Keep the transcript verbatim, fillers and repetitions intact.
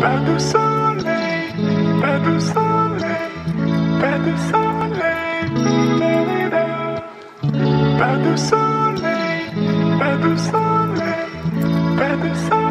Pas de soleil, pas de soleil, pas de soleil, pas de soleil, pas de soleil, pas de soleil.